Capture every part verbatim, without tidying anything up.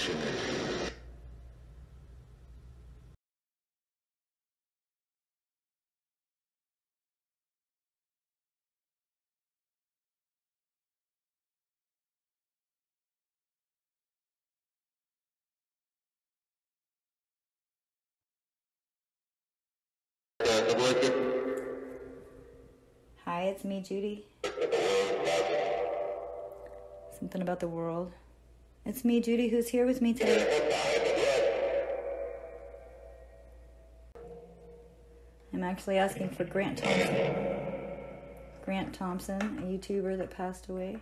decision-making. Hi, it's me, Judy. Something about the world. It's me, Judy, who's here with me today. I'm actually asking for Grant Thompson. Grant Thompson, a YouTuber that passed away.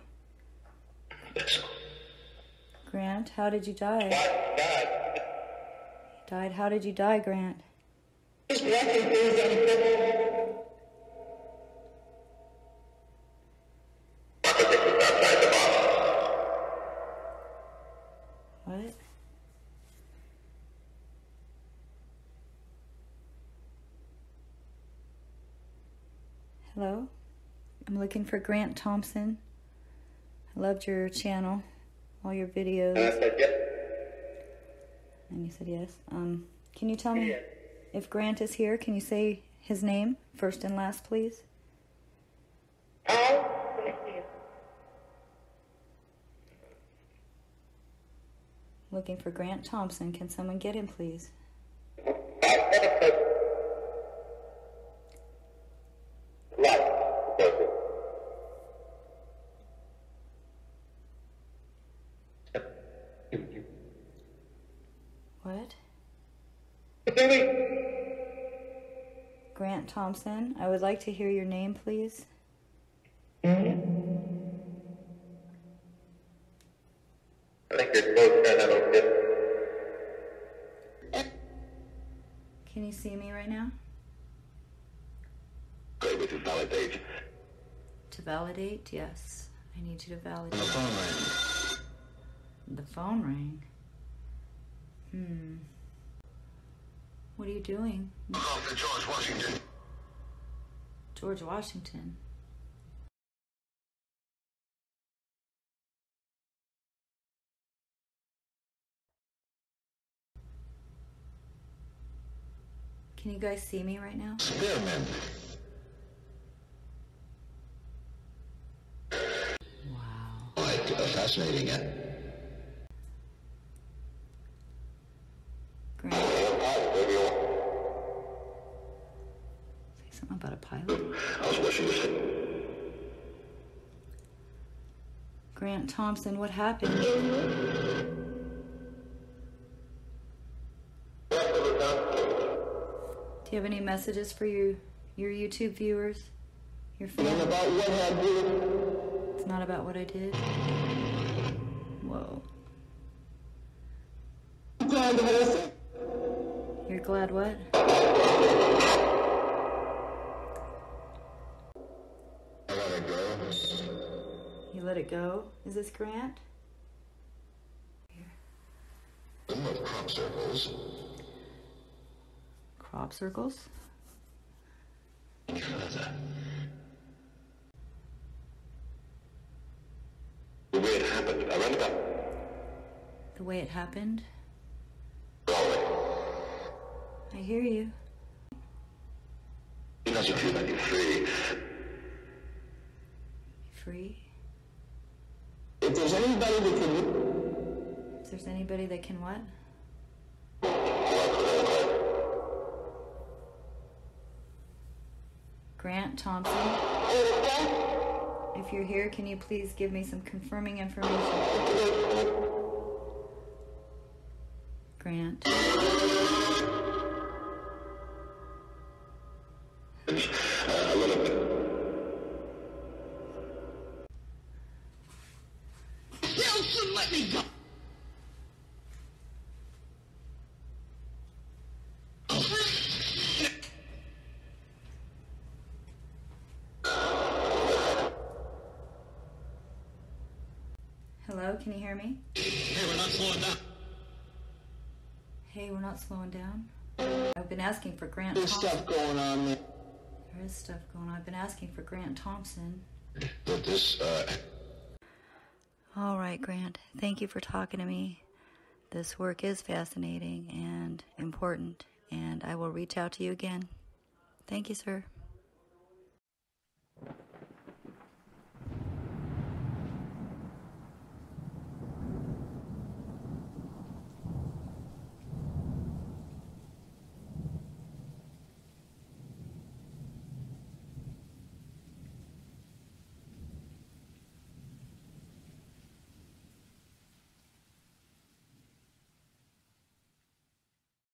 Grant, how did you die? He died. How did you die, Grant? What? Hello? I'm looking for Grant Thompson. I loved your channel, all your videos. And I said yes. And you said yes. Um, can you tell me? Yeah. If Grant is here, can you say his name, first and last, please? Oh. Looking for Grant Thompson. Can someone get him, please? What? Grant Thompson, I would like to hear your name, please. I think there's both kind of okay. Can you see me right now? Okay, which is validate. To validate, yes. I need you to validate. The phone rang. The phone rang? Hmm. What are you doing? Call for George Washington. George Washington? Can you guys see me right now? Spearman. Wow. Quite fascinating, eh? About a pilot. Grant Thompson, what happened? Do you have any messages for your your YouTube viewers? Your family? It's not about what I did. Whoa. I'm glad what I said. You're glad what? You let it go? Is this Grant? Here. Crop circles. Crop circles? Canada. The way it happened. I read about it. The way it happened? I hear you. It doesn't feel like you're free. Free? If there's anybody that can... If there's anybody that can what? Grant Thompson? If you're here, can you please give me some confirming information? Grant. Let me go. Hello, can you hear me? Hey, we're not slowing down. Hey, we're not slowing down. I've been asking for Grant Thompson. There's stuff going on there. There is stuff going on. I've been asking for Grant Thompson. But this, uh... All right, Grant. Thank you for talking to me. This work is fascinating and important, and I will reach out to you again. Thank you, sir.